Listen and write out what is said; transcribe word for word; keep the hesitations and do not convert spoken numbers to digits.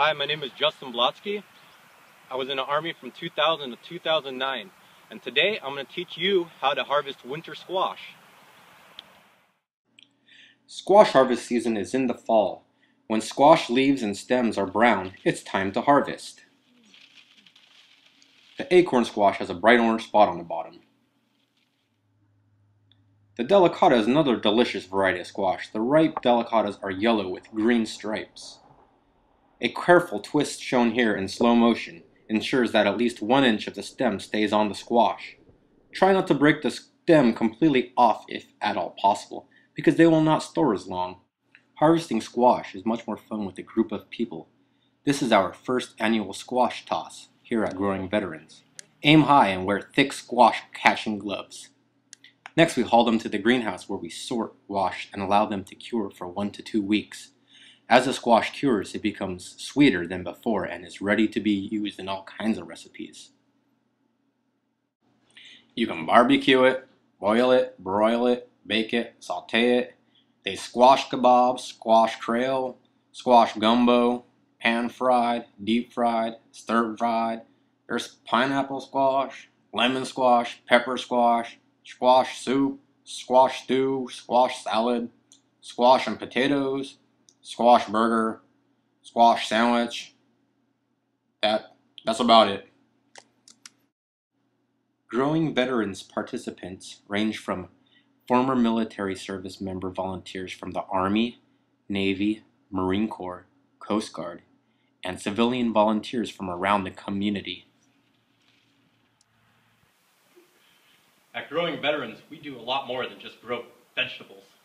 Hi, my name is Justin Blotsky. I was in the Army from two thousand to two thousand nine, and today I'm going to teach you how to harvest winter squash. Squash harvest season is in the fall. When squash leaves and stems are brown, it's time to harvest. The acorn squash has a bright orange spot on the bottom. The delicata is another delicious variety of squash. The ripe delicatas are yellow with green stripes. A careful twist shown here in slow motion ensures that at least one inch of the stem stays on the squash. Try not to break the stem completely off if at all possible, because they will not store as long. Harvesting squash is much more fun with a group of people. This is our first annual squash toss here at Growing Veterans. Aim high and wear thick squash catching gloves. Next, we haul them to the greenhouse where we sort, wash, and allow them to cure for one to two weeks. As the squash cures, it becomes sweeter than before and is ready to be used in all kinds of recipes. You can barbecue it, boil it, broil it, bake it, saute it. They squash kebab, squash trail, squash gumbo, pan-fried, deep-fried, stir-fried. There's pineapple squash, lemon squash, pepper squash, squash soup, squash stew, squash salad, squash and potatoes, squash burger, squash sandwich. That, that's about it. Growing Veterans participants range from former military service member volunteers from the Army, Navy, Marine Corps, Coast Guard, and civilian volunteers from around the community. At Growing Veterans, we do a lot more than just grow vegetables.